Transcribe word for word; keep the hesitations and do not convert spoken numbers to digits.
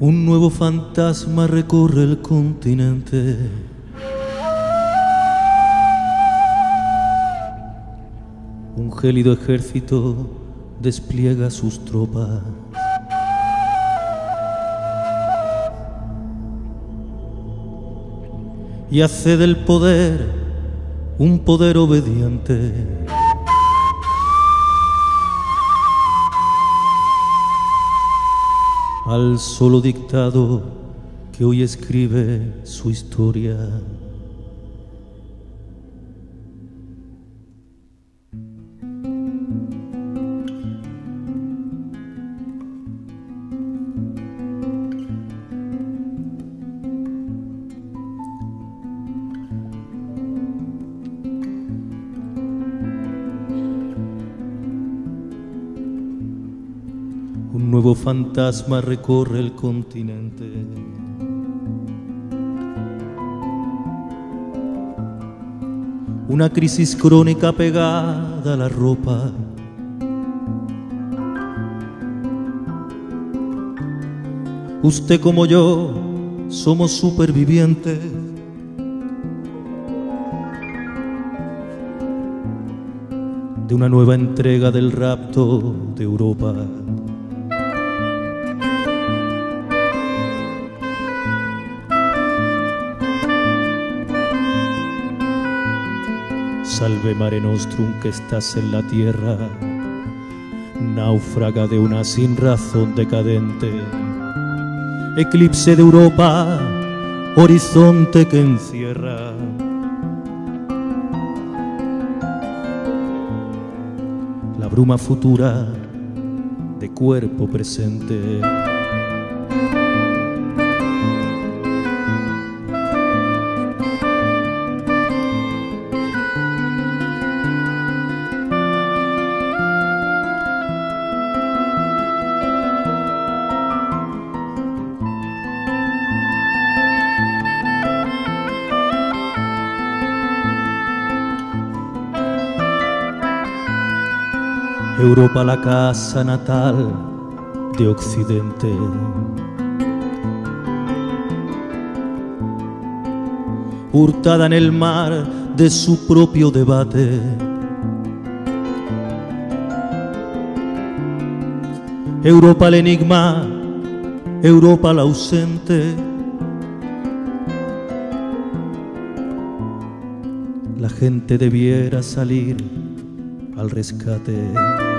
un nuevo fantasma recorre el continente. Un gélido ejército despliega sus tropas. Y hace del poder un poder obediente. Al solo dictado que hoy escribe su historia. Un nuevo fantasma recorre el continente. Una crisis crónica pegada a la ropa. Usted como yo somos supervivientes. De una nueva entrega del rapto de Europa. Salve Mare Nostrum, que estás en la tierra, náufraga de una sin razón decadente, eclipse de Europa, horizonte que encierra. La bruma futura de cuerpo presente. Europa, la casa natal de Occidente. Hurtada en el mar de su propio debate. Europa el enigma, Europa la ausente. La gente debiera salir al rescate.